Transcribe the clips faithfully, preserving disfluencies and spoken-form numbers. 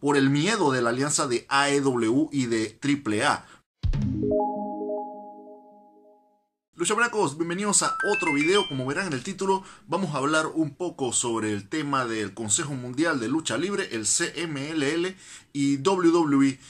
por el miedo de la alianza de A E W y de triple A. Luchabrecos, bienvenidos a otro video. Como verán en el título, vamos a hablar un poco sobre el tema del Consejo Mundial de Lucha Libre, el C M L L y W W E.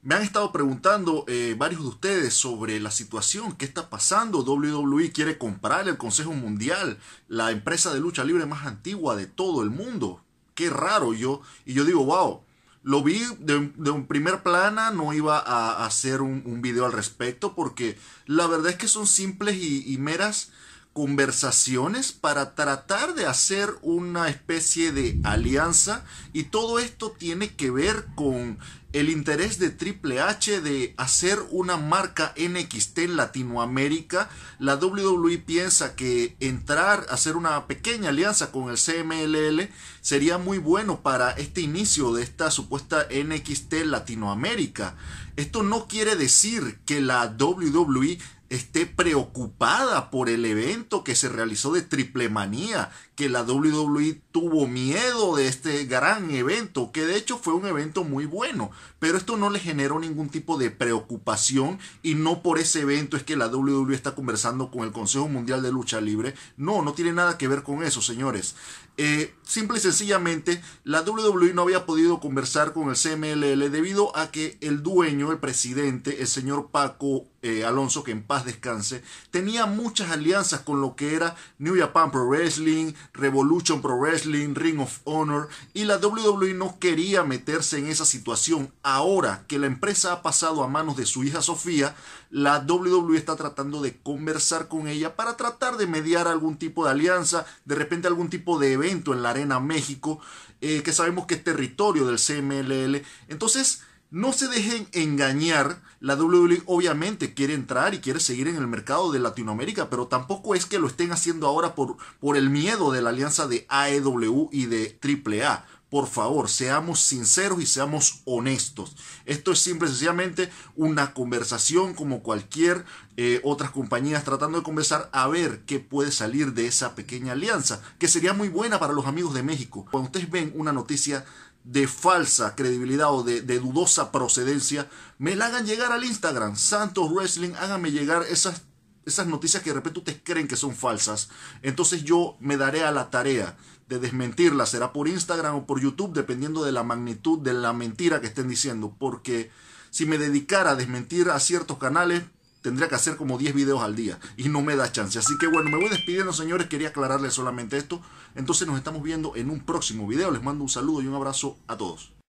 Me han estado preguntando eh, varios de ustedes sobre la situación, qué está pasando. W W E quiere comprar el Consejo Mundial, la empresa de lucha libre más antigua de todo el mundo. Qué raro. Yo, y yo digo, wow. Lo vi de, de un primer plana, no iba a, a hacer un, un video al respecto porque la verdad es que son simples y, y meras conversaciones para tratar de hacer una especie de alianza, y todo esto tiene que ver con el interés de Triple H de hacer una marca N X T en Latinoamérica. La W W E piensa que entrar, hacer una pequeña alianza con el C M L L sería muy bueno para este inicio de esta supuesta N X T Latinoamérica. Esto no quiere decir que la W W E esté preocupada por el evento que se realizó de Triplemanía, que la W W E tuvo miedo de este gran evento, que de hecho fue un evento muy bueno, pero esto no le generó ningún tipo de preocupación, y no por ese evento es que la W W E está conversando con el Consejo Mundial de Lucha Libre. No, no tiene nada que ver con eso, señores. Eh, simple y sencillamente, la W W E no había podido conversar con el C M L L debido a que el dueño, el presidente, el señor Paco eh, Alonso, que en paz descanse, tenía muchas alianzas con lo que era New Japan Pro Wrestling, Revolution Pro Wrestling, Ring of Honor, y la W W E no quería meterse en esa situación. Ahora que la empresa ha pasado a manos de su hija Sofía, la W W E está tratando de conversar con ella para tratar de mediar algún tipo de alianza, de repente algún tipo de evento en la Arena México, eh, que sabemos que es territorio del C M L L. Entonces, no se dejen engañar. La W W E obviamente quiere entrar y quiere seguir en el mercado de Latinoamérica, pero tampoco es que lo estén haciendo ahora por, por el miedo de la alianza de A E W y de triple A. Por favor, seamos sinceros y seamos honestos. Esto es simple y sencillamente una conversación como cualquier eh, otras compañías tratando de conversar a ver qué puede salir de esa pequeña alianza, que sería muy buena para los amigos de México. Cuando ustedes ven una noticia de falsa credibilidad o de, de dudosa procedencia, me la hagan llegar al Instagram, Santos Wrestling. Háganme llegar esas, esas noticias que de repente ustedes creen que son falsas. Entonces yo me daré a la tarea de desmentirla. Será por Instagram o por YouTube, dependiendo de la magnitud de la mentira que estén diciendo, porque si me dedicara a desmentir a ciertos canales, tendría que hacer como diez videos al día, y no me da chance. Así que bueno, me voy despidiendo, señores. Quería aclararles solamente esto. Entonces nos estamos viendo en un próximo video. Les mando un saludo y un abrazo a todos.